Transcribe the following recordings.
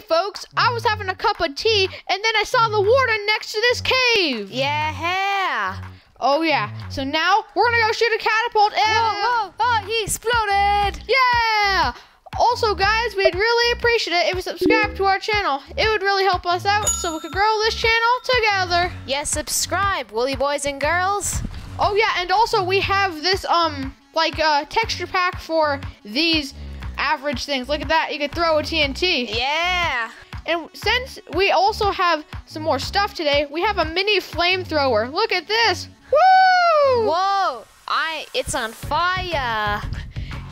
Hey folks, I was having a cup of tea and then I saw the warden next to this cave. Yeah. Oh yeah, so now we're gonna go shoot a catapult and... Whoa, whoa, oh, he exploded. Yeah. Also guys, we'd really appreciate it if you subscribe to our channel. It would really help us out so we could grow this channel together. Yes, yeah, subscribe, will you boys and girls? Oh yeah, and also we have this texture pack for these average things. Look at that, you could throw a TNT. Yeah. And since we also have some more stuff today, we have a mini flamethrower. Look at this. Woo! Whoa, it's on fire.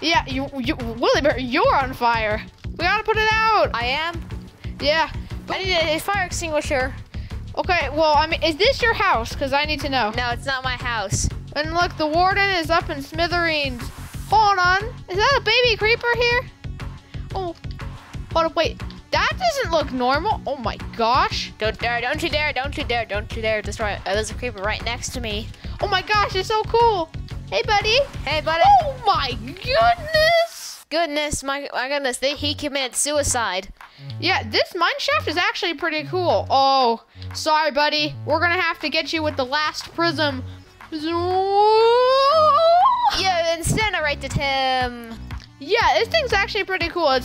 Yeah, Willie Bear, you're on fire. We gotta put it out. I am? Yeah. I need a fire extinguisher. Okay, well, I mean, is this your house? Because I need to know. No, it's not my house. And look, the warden is up in smithereens. Hold on, is that a baby creeper here? Oh, hold up, wait. That doesn't look normal. Oh my gosh. Don't you dare destroy it. Oh, there's a creeper right next to me. Oh my gosh, it's so cool. Hey, buddy. Hey, buddy. Oh my goodness. My goodness, he committed suicide. Yeah, this mineshaft is actually pretty cool. Oh, sorry, buddy. We're gonna have to get you with the last prism. You incinerated him. Yeah, this thing's actually pretty cool. It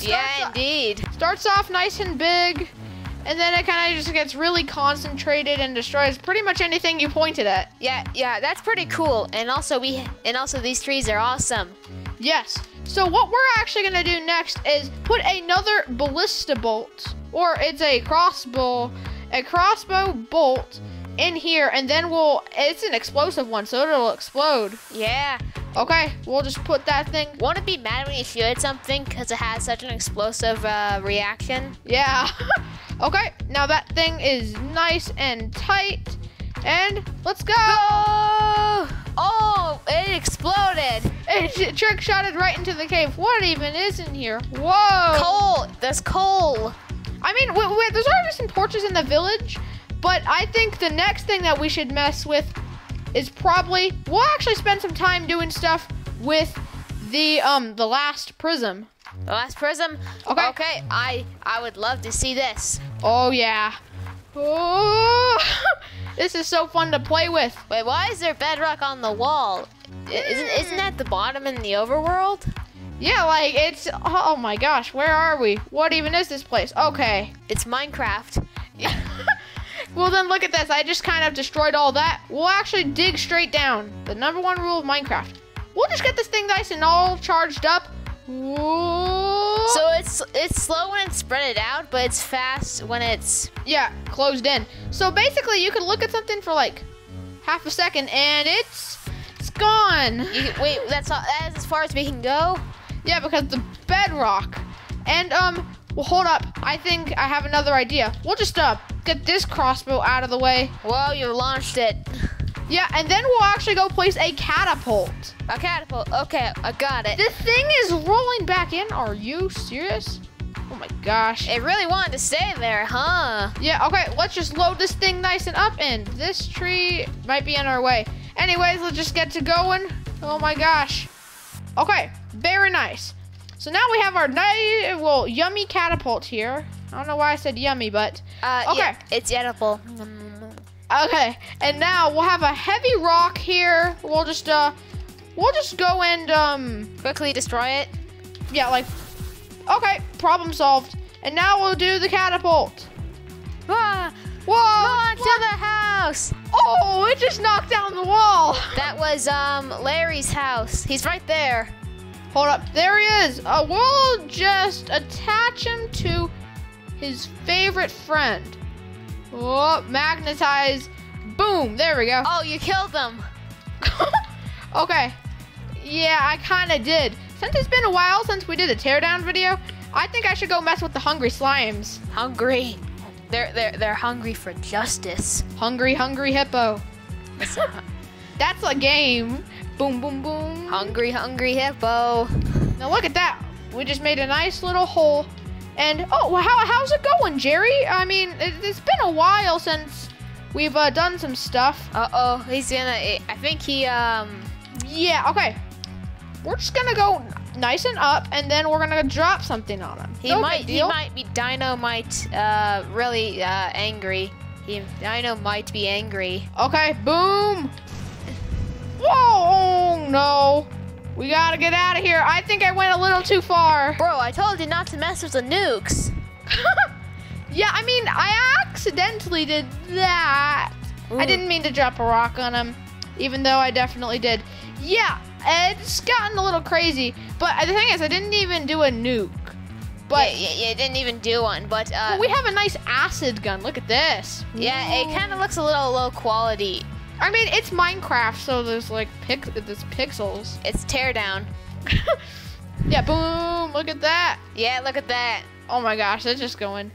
starts off nice and big, and then it kind of just gets really concentrated and destroys pretty much anything you pointed at. Yeah, that's pretty cool. And also these trees are awesome. Yes. So what we're actually gonna do next is put another ballista bolt, or it's a crossbow bolt in here, and then it's an explosive one, so it'll explode. Yeah. Okay, we'll just put that thing. Won't it be mad when you shoot at something because it has such an explosive reaction? Yeah. Okay, now that thing is nice and tight, and let's go. Oh, it exploded. It trick shotted right into the cave. What even is in here? Whoa. Coal. There's coal. I mean, there's already some torches in the village, but I think the next thing that we should mess with is probably, we'll actually spend some time doing stuff with the last prism. The last prism? Okay. Okay, I would love to see this. Oh yeah. Oh, this is so fun to play with. Wait, why is there bedrock on the wall? Isn't that the bottom in the overworld? Yeah, like it's, oh my gosh, where are we? What even is this place? Okay. It's Minecraft. Well then look at this, I just kind of destroyed all that. We'll actually dig straight down. The #1 rule of Minecraft. We'll just get this thing nice and all charged up. Whoa. So it's slow when it's spread out, but it's fast when it's... Yeah, closed in. So basically you can look at something for like half a second and it's gone. Wait, that's as far as we can go? Yeah, because the bedrock. And well, hold up, I think I have another idea. We'll just get this crossbow out of the way. Whoa, you launched it. Yeah, and then we'll actually go place a catapult. A catapult, okay, I got it. This thing is rolling back in, are you serious? Oh my gosh. It really wanted to stay there, huh? Yeah, okay, let's just load this thing nice and up, and this tree might be in our way. Anyways, let's just get to going. Oh my gosh. Okay, very nice. So now we have our nice, yummy catapult here. I don't know why I said yummy, but okay. Yeah, it's edible. Okay, and now we'll have a heavy rock here. We'll just go and quickly destroy it. Yeah, okay, problem solved. And now we'll do the catapult. Ah, whoa! Launch to the house. Oh, it just knocked down the wall. That was Larry's house. He's right there. Hold up, there he is. We'll just attach him to his favorite friend. Oh, magnetize. Boom, there we go. Oh, you killed them. Okay. Yeah, I kinda did. Since it's been a while since we did a teardown video, I think I should go mess with the hungry slimes. Hungry. They're hungry for justice. Hungry hippo. That's a game. Boom, boom, boom. Hungry hippo. Now look at that. We just made a nice little hole. And, oh, how's it going, Jerry? I mean, it's been a while since we've done some stuff. Uh-oh, I think he, yeah, okay. We're just gonna go nice and up, and then we're gonna drop something on him. He might be dynamite really angry. Dynamite be angry. Okay, boom. Whoa, oh, no. We gotta get out of here. I think I went a little too far. Bro, I told you not to mess with the nukes. Yeah, I mean, I accidentally did that. Ooh. I didn't mean to drop a rock on him, even though I definitely did. Yeah, it's gotten a little crazy. But the thing is, I didn't even do a nuke. But yeah, didn't even do one. But we have a nice acid gun. Look at this. Yeah, Whoa. It kind of looks a little low quality. I mean, it's Minecraft, so there's like there's pixels. It's Teardown. Yeah, boom! Look at that. Yeah, look at that. Oh my gosh, it's just going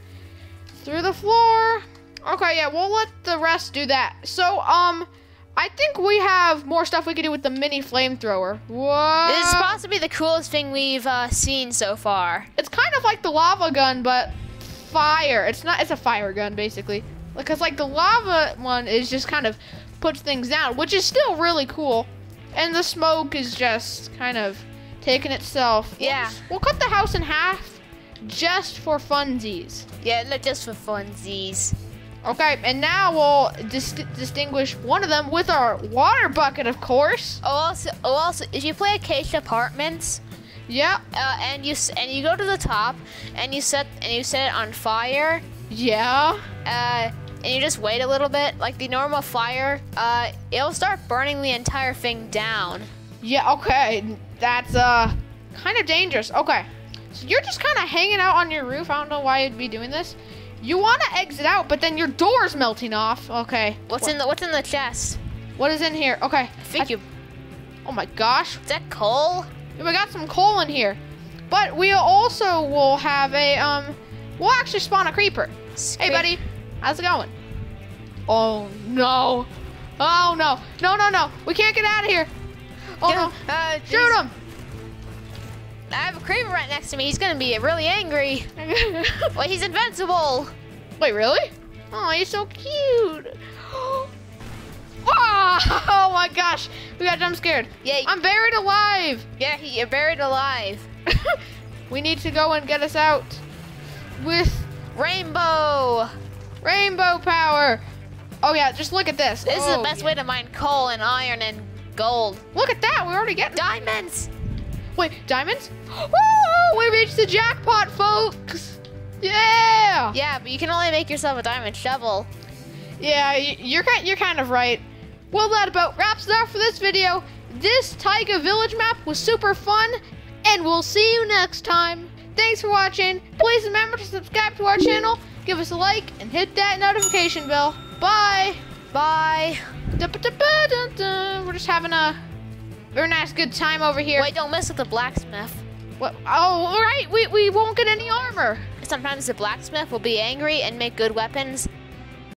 through the floor. Okay, yeah, we'll let the rest do that. So, I think we have more stuff we could do with the mini flamethrower. Whoa! This is possibly the coolest thing we've seen so far. It's kind of like the lava gun, but fire. It's not. It's a fire gun basically, because like the lava one is just kind of puts things down, which is still really cool. And the smoke is just kind of taking itself. Yeah. We'll cut the house in half just for funsies. Yeah, just for funsies. Okay, and now we'll distinguish one of them with our water bucket, of course. Oh, also, if you play Acacia Apartments, yeah, and you go to the top and you set it on fire. Yeah. And you just wait a little bit, like the normal fire, it'll start burning the entire thing down. Yeah, okay, that's kind of dangerous. Okay, so you're just kind of hanging out on your roof. I don't know why you'd be doing this. You want to exit out, but then your door's melting off. Okay. What's in the chest? What is in here? Okay. Oh my gosh. Is that coal? Yeah, we got some coal in here, but we also will have a we'll actually spawn a creeper. Hey, buddy. How's it going? Oh no! Oh no! No no no! We can't get out of here! Oh no! Shoot him! I have a creeper right next to me. He's gonna be really angry. Wait, he's invincible. Wait, really? Oh, he's so cute. Oh my gosh! We got jump scared. Yeah. I'm buried alive. Yeah, you're buried alive. We need to go and get us out with rainbow. Rainbow power! Oh yeah, just look at this. This is the best way to mine coal and iron and gold. Look at that, we're already getting diamonds. Wait, diamonds? Woo! We reached the jackpot, folks! Yeah! Yeah, but you can only make yourself a diamond shovel. Yeah, you're kind of right. Well, that about wraps it up for this video. This Taiga Village map was super fun, and we'll see you next time. Thanks for watching. Please remember to subscribe to our channel. Give us a like and hit that notification bell. Bye. Bye. We're just having a very nice good time over here. Wait, don't mess with the blacksmith. What? Oh, all right. We won't get any armor. Sometimes the blacksmith will be angry and make good weapons.